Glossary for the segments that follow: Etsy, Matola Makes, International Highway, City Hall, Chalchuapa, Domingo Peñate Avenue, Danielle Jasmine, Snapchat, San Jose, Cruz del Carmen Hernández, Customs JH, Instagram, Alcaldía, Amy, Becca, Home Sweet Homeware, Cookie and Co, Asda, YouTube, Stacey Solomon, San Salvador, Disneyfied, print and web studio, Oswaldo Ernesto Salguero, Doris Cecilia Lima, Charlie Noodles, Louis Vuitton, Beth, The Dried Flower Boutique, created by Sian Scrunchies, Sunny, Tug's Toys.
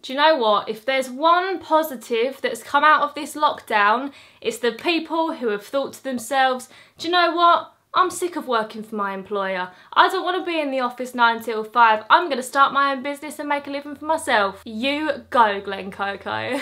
Do you know what? If there's one positive that's come out of this lockdown, it's the people who have thought to themselves, do you know what? I'm sick of working for my employer. I don't want to be in the office 9 till 5. I'm going to start my own business and make a living for myself. You go, Glen Coco.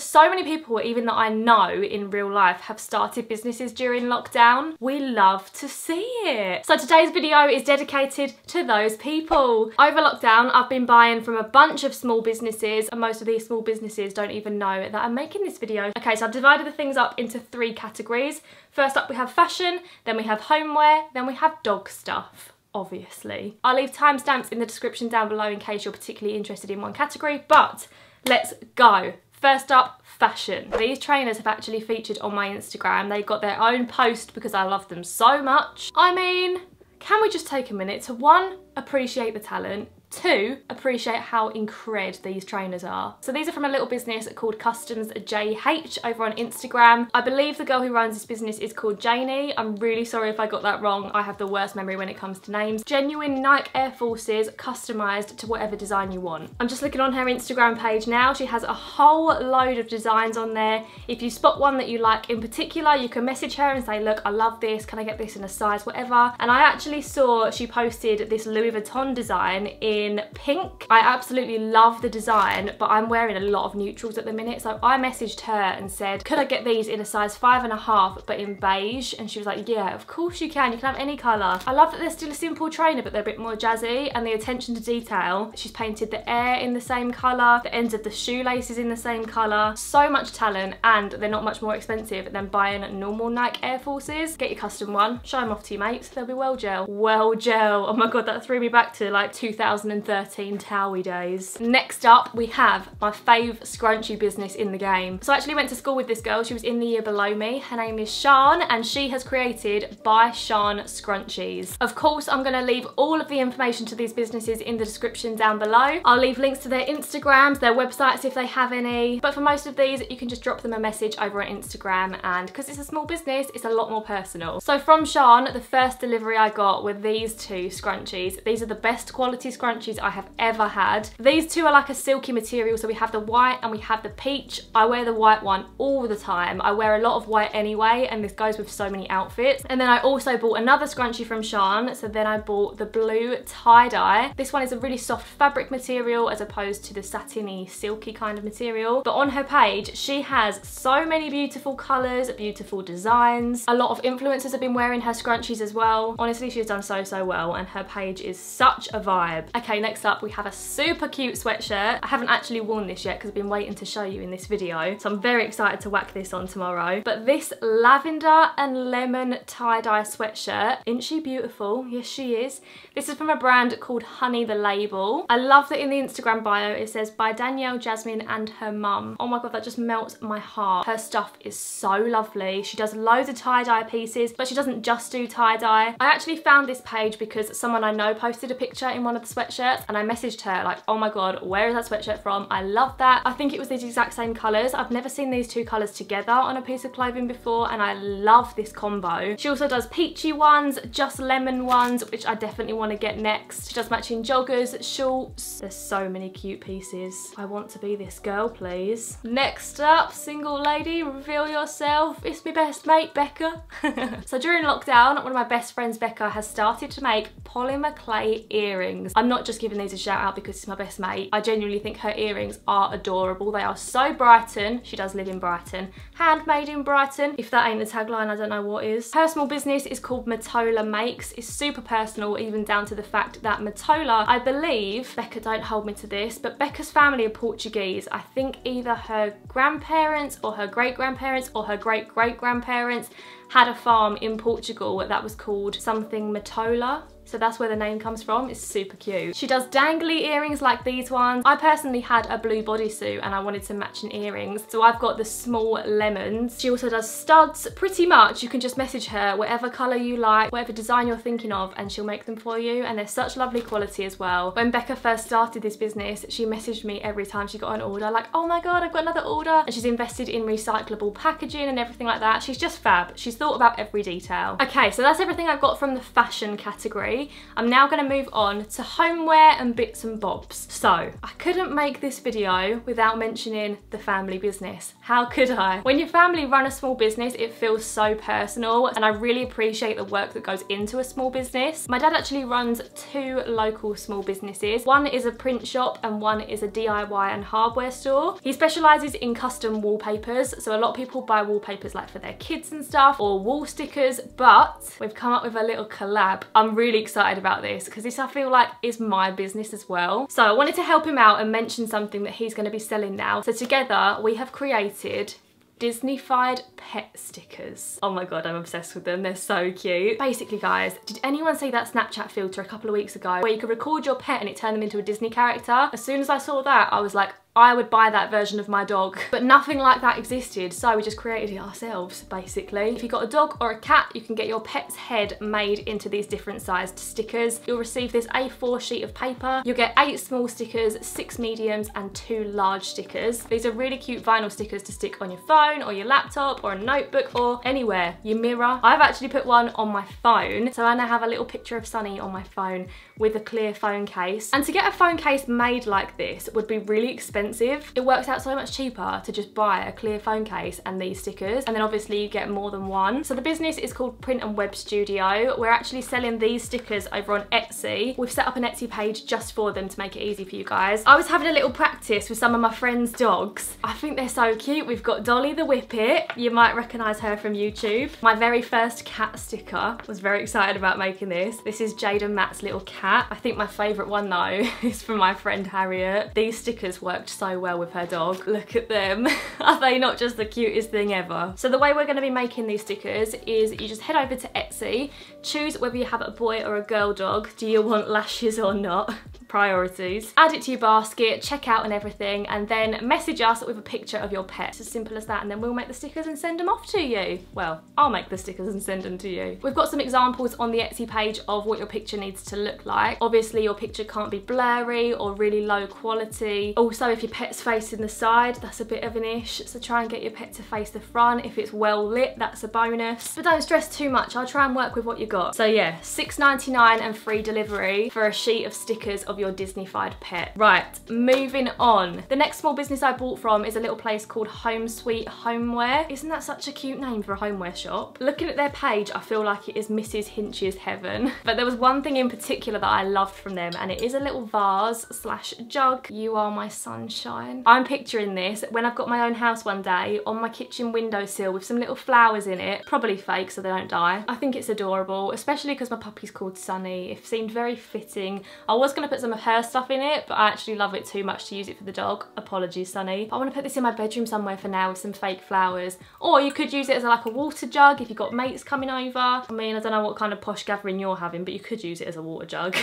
So many people, even that I know in real life, have started businesses during lockdown. We love to see it. So today's video is dedicated to those people. Over lockdown, I've been buying from a bunch of small businesses, and most of these small businesses don't even know that I'm making this video. Okay, so I've divided the things up into 3 categories. First up, we have fashion, then we have homeware, then we have dog stuff. Obviously. I'll leave timestamps in the description down below in case you're particularly interested in one category, but let's go. First up, fashion. These trainers have actually featured on my Instagram. They got their own post because I love them so much. I mean, can we just take a minute to 1, appreciate the talent, 2, appreciate how incred these trainers are. So these are from a little business called Customs JH over on Instagram. I believe the girl who runs this business is called Janie. I'm really sorry if I got that wrong. I have the worst memory when it comes to names. Genuine Nike Air Forces customised to whatever design you want. I'm just looking on her Instagram page now. She has a whole load of designs on there. If you spot one that you like in particular, you can message her and say, look, I love this. Can I get this in a size, whatever? And I actually saw she posted this Louis Vuitton design in pink. I absolutely love the design, but I'm wearing a lot of neutrals at the minute, so I messaged her and said, could I get these in a size 5.5 but in beige? And she was like, yeah, of course you can have any colour. I love that they're still a simple trainer, but they're a bit more jazzy, and the attention to detail. She's painted the air in the same colour, the ends of the shoelaces in the same colour. So much talent, and they're not much more expensive than buying normal Nike Air Forces. Get your custom one, show them off to your mates, they'll be well gel. Well gel, oh my god, that threw me back to like 2013 Towie days. Next up, we have my fave scrunchie business in the game. So I actually went to school with this girl. She was in the year below me. Her name is Sian, and she has created by Sian Scrunchies. Of course, I'm gonna leave all of the information to these businesses in the description down below. I'll leave links to their Instagrams, their websites if they have any. But for most of these, you can just drop them a message over on Instagram, and because it's a small business, it's a lot more personal. So from Sian, the first delivery I got were these 2 scrunchies. These are the best quality scrunchies I have ever had. These 2 are like a silky material, so we have the white and we have the peach. I wear the white one all the time. I wear a lot of white anyway, and this goes with so many outfits. And then I also bought another scrunchie from Sian, so then I bought the blue tie-dye. This one is a really soft fabric material as opposed to the satiny, silky kind of material. But on her page, she has so many beautiful colours, beautiful designs. A lot of influencers have been wearing her scrunchies as well. Honestly, she's done so, so well, and her page is such a vibe. Okay, next up we have a super cute sweatshirt. I haven't actually worn this yet because I've been waiting to show you in this video, so I'm very excited to whack this on tomorrow. But this lavender and lemon tie-dye sweatshirt, isn't she beautiful? Yes, she is. This is from a brand called Honey the Label. I love that in the Instagram bio it says by Danielle Jasmine and her mum. Oh my god, that just melts my heart. Her stuff is so lovely. She does loads of tie-dye pieces, but she doesn't just do tie-dye. I actually found this page because someone I know posted a picture in one of the sweatshirts, and I messaged her like, oh my god, where is that sweatshirt from? I love that. I think it was the exact same colours. I've never seen these 2 colours together on a piece of clothing before, and I love this combo. She also does peachy ones, just lemon ones, which I definitely want to get next. She does matching joggers, shorts. There's so many cute pieces. I want to be this girl, please. Next up, single lady, reveal yourself. It's my best mate, Becca. So during lockdown, one of my best friends, Becca, has started to make polymer clay earrings. I'm not just giving these a shout out because it's my best mate. I genuinely think her earrings are adorable. They are so Brighton. She does live in Brighton. Handmade in Brighton. If that ain't the tagline, I don't know what is. Her small business is called Matola Makes. It's super personal, even down to the fact that Matola, I believe, Becca, don't hold me to this, but Becca's family are Portuguese. I think either her grandparents or her great-grandparents or her great-great-grandparents had a farm in Portugal that was called something Matola. So that's where the name comes from. It's super cute. She does dangly earrings like these ones. I personally had a blue bodysuit and I wanted some matching earrings, so I've got the small lemons. She also does studs. Pretty much you can just message her whatever colour you like, whatever design you're thinking of, and she'll make them for you, and they're such lovely quality as well. When Becca first started this business, she messaged me every time she got an order like, oh my god, I've got another order, and she's invested in recyclable packaging and everything like that. She's just fab. She's thought about every detail. Okay, so that's everything I've got from the fashion category. I'm now gonna move on to homeware and bits and bobs. So, I couldn't make this video without mentioning the family business. How could I? When your family run a small business, it feels so personal, and I really appreciate the work that goes into a small business. My dad actually runs two local small businesses. One is a print shop and one is a DIY and hardware store. He specialises in custom wallpapers, so a lot of people buy wallpapers like for their kids and stuff, or wall stickers, but we've come up with a little collab. I'm really excited about this because this, I feel like, is my business as well. So I wanted to help him out and mention something that he's going to be selling now. So together we have created Disneyfied pet stickers. Oh my god, I'm obsessed with them, they're so cute. Basically guys, did anyone see that Snapchat filter a couple of weeks ago where you could record your pet and it turned them into a Disney character? As soon as I saw that, I was like, I would buy that version of my dog. But nothing like that existed, so we just created it ourselves, basically. If you've got a dog or a cat, you can get your pet's head made into these different sized stickers. You'll receive this A4 sheet of paper. You'll get 8 small stickers, 6 mediums, and 2 large stickers. These are really cute vinyl stickers to stick on your phone or your laptop or a notebook or anywhere, your mirror. I've actually put one on my phone, so I now have a little picture of Sunny on my phone with a clear phone case. And to get a phone case made like this would be really expensive. It works out so much cheaper to just buy a clear phone case and these stickers, and then obviously you get more than one. So the business is called Print and Web Studio. We're actually selling these stickers over on Etsy. We've set up an Etsy page just for them to make it easy for you guys. I was having a little practice with some of my friends' dogs. I think they're so cute. We've got Dolly the Whippet. You might recognise her from YouTube. My very first cat sticker. I was very excited about making this. This is Jade and Matt's little cat. I think my favourite one though is from my friend Harriet. These stickers worked so well with her dog. Look at them. Are they not just the cutest thing ever? So the way we're going to be making these stickers is you just head over to Etsy, choose whether you have a boy or a girl dog, do you want lashes or not, priorities, add it to your basket, check out and everything, and then message us with a picture of your pet. It's as simple as that, and then we'll make the stickers and send them off to you. Well, I'll make the stickers and send them to you. We've got some examples on the Etsy page of what your picture needs to look like. Obviously your picture can't be blurry or really low quality. Also, if your pet's facing the side, that's a bit of an ish, so try and get your pet to face the front. If it's well lit, that's a bonus, but don't stress too much. I'll try and work with what you got. So yeah, $6.99 and free delivery for a sheet of stickers of your Disneyfied pet. Right, moving on. The next small business I bought from is a little place called Home Sweet Homeware. Isn't that such a cute name for a homeware shop? Looking at their page, I feel like it is Mrs. Hinch's heaven. But there was one thing in particular that I loved from them, and it is a little vase slash jug. You are my sunshine. I'm picturing this when I've got my own house one day on my kitchen windowsill with some little flowers in it, probably fake so they don't die. I think it's adorable, especially because my puppy's called Sunny. It seemed very fitting. I was going to put some of her stuff in it, but I actually love it too much to use it for the dog. Apologies, Sunny. I want to put this in my bedroom somewhere for now with some fake flowers. Or you could use it as like a water jug if you've got mates coming over. I mean, I don't know what kind of posh gathering you're having, but you could use it as a water jug.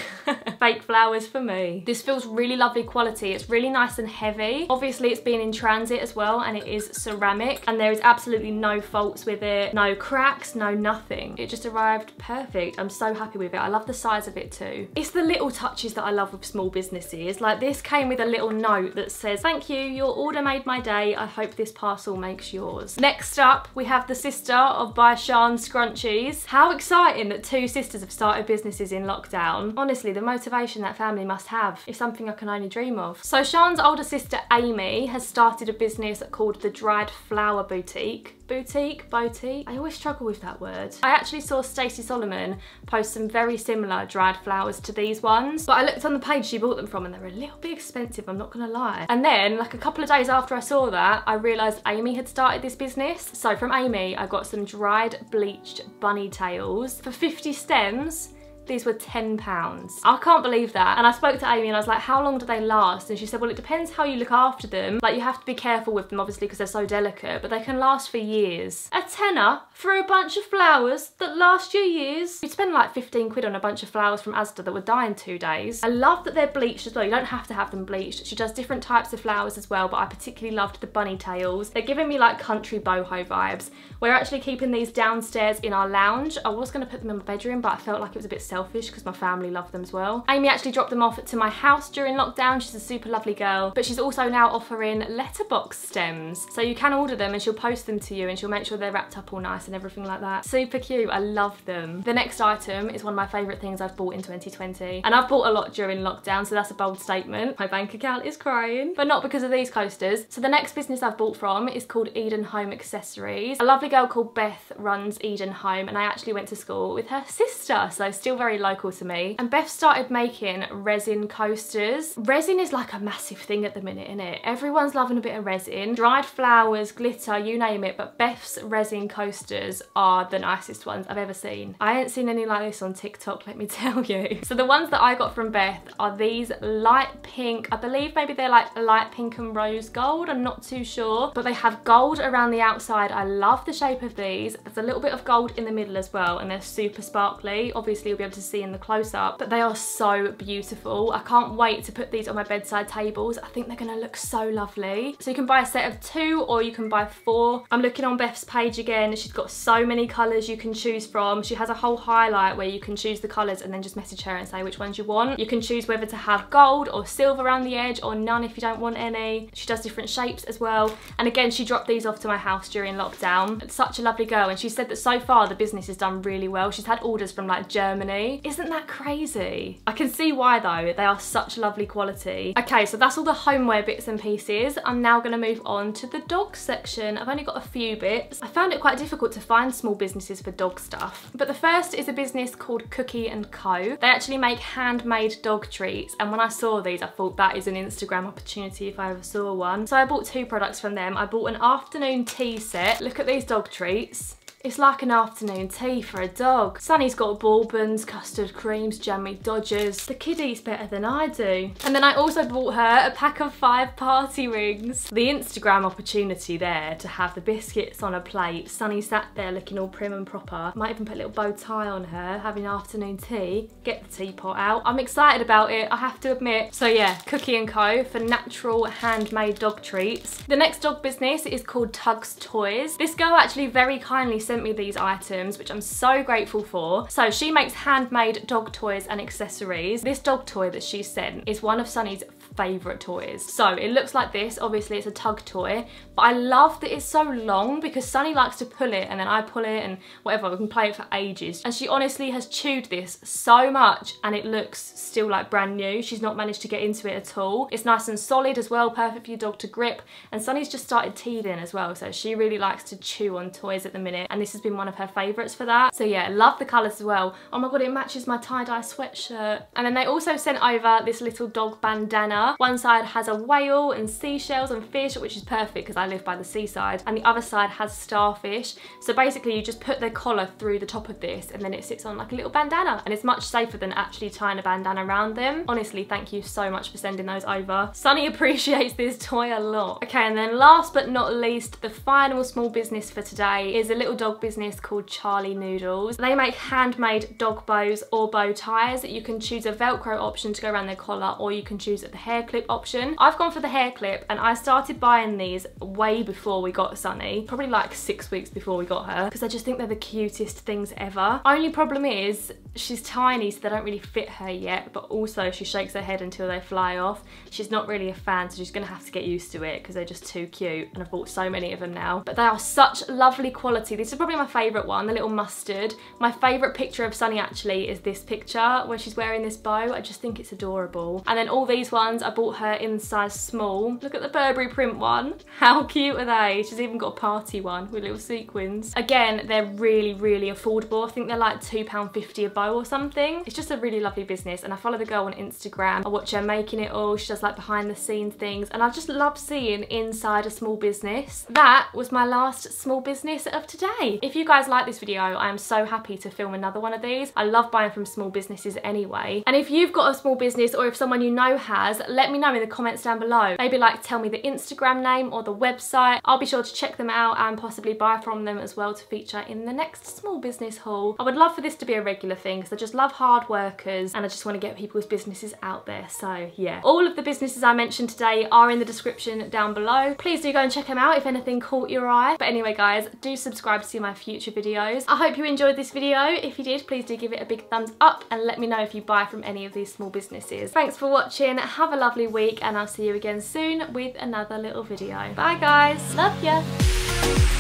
Fake flowers for me. This feels really lovely quality. It's really nice and heavy. Obviously it's been in transit as well, and it is ceramic, and there is absolutely no faults with it. No cracks, no nothing. It just arrived perfect. I'm so happy with it. I love the size of it too. It's the little touches that I love of small businesses. Like, this came with a little note that says, "Thank you, your order made my day. I hope this parcel makes yours." Next up, we have the sister of by Sian Scrunchies. How exciting that two sisters have started businesses in lockdown. Honestly, the motivation that family must have is something I can only dream of. So Sian's older sister Amy has started a business called The Dried Flower Boutique. Boutique? I always struggle with that word. I actually saw Stacey Solomon post some very similar dried flowers to these ones, but I looked on the page she bought them from and they were a little bit expensive, I'm not gonna lie. And then like a couple of days after I saw that, I realised Amy had started this business. So from Amy I got some dried bleached bunny tails for 50 stems. These were £10. I can't believe that. And I spoke to Amy and I was like, how long do they last? And she said, well, it depends how you look after them. Like, you have to be careful with them, obviously, because they're so delicate, but they can last for years. A tenner for a bunch of flowers that last you years. You'd spend like 15 quid on a bunch of flowers from Asda that would die in 2 days. I love that they're bleached as well. You don't have to have them bleached. She does different types of flowers as well, but I particularly loved the bunny tails. They're giving me like country boho vibes. We're actually keeping these downstairs in our lounge. I was gonna put them in my bedroom, but I felt like it was a bit selfish because my family love them as well. Amy actually dropped them off to my house during lockdown. She's a super lovely girl, but she's also now offering letterbox stems. So you can order them and she'll post them to you and she'll make sure they're wrapped up all nice and everything like that. Super cute, I love them. The next item is one of my favourite things I've bought in 2020. And I've bought a lot during lockdown, so that's a bold statement. My bank account is crying, but not because of these coasters. So the next business I've bought from is called Eden Home Accessories. A lovely girl called Beth runs Eden Home and I actually went to school with her sister, so still very local to me. And Beth started making resin coasters. Resin is like a massive thing at the minute, isn't it? Everyone's loving a bit of resin. Dried flowers, glitter, you name it, but Beth's resin coasters are the nicest ones I've ever seen. I ain't seen any like this on TikTok, let me tell you. So the ones that I got from Beth are these light pink, I believe maybe they're like light pink and rose gold, I'm not too sure, but they have gold around the outside. I love the shape of these. There's a little bit of gold in the middle as well and they're super sparkly. Obviously you'll be able to see in the close-up, but they are so beautiful. I can't wait to put these on my bedside tables. I think they're gonna look so lovely. So you can buy a set of 2 or you can buy 4. I'm looking on Beth's page again. She's got so many colours you can choose from. She has a whole highlight where you can choose the colours and then just message her and say which ones you want. You can choose whether to have gold or silver around the edge or none if you don't want any. She does different shapes as well. And again, she dropped these off to my house during lockdown. It's such a lovely girl and she said that so far the business has done really well. She's had orders from like Germany. Isn't that crazy? I can see why though, they are such lovely quality. Okay, so that's all the homeware bits and pieces. I'm now gonna move on to the dog section. I've only got a few bits. I found it quite difficult to find small businesses for dog stuff. But the first is a business called Cookie and Co. They actually make handmade dog treats. And when I saw these, I thought that is an Instagram opportunity if I ever saw one. So I bought 2 products from them. I bought an afternoon tea set. Look at these dog treats. It's like an afternoon tea for a dog. Sunny's got bourbons, custard creams, jammy dodgers. The kiddies better than I do. And then I also bought her a pack of 5 party rings. The Instagram opportunity there to have the biscuits on a plate. Sunny sat there looking all prim and proper. Might even put a little bow tie on her, having afternoon tea. Get the teapot out. I'm excited about it, I have to admit. So yeah, Cookie and Co for natural handmade dog treats. The next dog business is called Tug's Toys. This girl actually very kindly said me these items, which I'm so grateful for. So she makes handmade dog toys and accessories. This dog toy that she sent is one of Sunny's favourite toys. So it looks like this, obviously it's a tug toy, but I love that it's so long because Sunny likes to pull it and then I pull it and whatever, we can play it for ages. And she honestly has chewed this so much and it looks still like brand new. She's not managed to get into it at all. It's nice and solid as well, perfect for your dog to grip. And Sunny's just started teething as well, so she really likes to chew on toys at the minute and this has been one of her favourites for that. So yeah, love the colours as well. Oh my god, it matches my tie-dye sweatshirt. And then they also sent over this little dog bandana. One side has a whale and seashells and fish, which is perfect because I live by the seaside, and the other side has starfish. So basically you just put the collar through the top of this and then it sits on like a little bandana and it's much safer than actually tying a bandana around them. Honestly, thank you so much for sending those over. Sunny appreciates this toy a lot. Okay, and then last but not least, the final small business for today is a little dog business called Charlie Noodles. They make handmade dog bows or bow ties. You can choose a Velcro option to go around their collar or you can choose at the hair clip option. I've gone for the hair clip and I started buying these way before we got Sunny, probably like 6 weeks before we got her, because I just think they're the cutest things ever. Only problem is she's tiny so they don't really fit her yet, but also she shakes her head until they fly off. She's not really a fan, so she's gonna have to get used to it because they're just too cute and I've bought so many of them now. But they are such lovely quality. This is probably my favourite one, the little mustard. My favourite picture of Sunny actually is this picture where she's wearing this bow. I just think it's adorable. And then all these ones I bought her in size small. Look at the Burberry print one. How cute are they? She's even got a party one with little sequins. Again, they're really, really affordable. I think they're like £2.50 a bow or something. It's just a really lovely business and I follow the girl on Instagram. I watch her making it all. She does like behind the scenes things and I just love seeing inside a small business. That was my last small business of today. If you guys like this video, I am so happy to film another one of these. I love buying from small businesses anyway. And if you've got a small business or if someone you know has, let me know in the comments down below. Maybe like tell me the Instagram name or the website. I'll be sure to check them out and possibly buy from them as well to feature in the next small business haul. I would love for this to be a regular thing because I just love hard workers and I just want to get people's businesses out there. So yeah, all of the businesses I mentioned today are in the description down below. Please do go and check them out if anything caught your eye. But anyway guys, do subscribe to see my future videos. I hope you enjoyed this video. If you did, please do give it a big thumbs up and let me know if you buy from any of these small businesses. Thanks for watching, have a lovely week, and I'll see you again soon with another little video. Bye guys, love ya.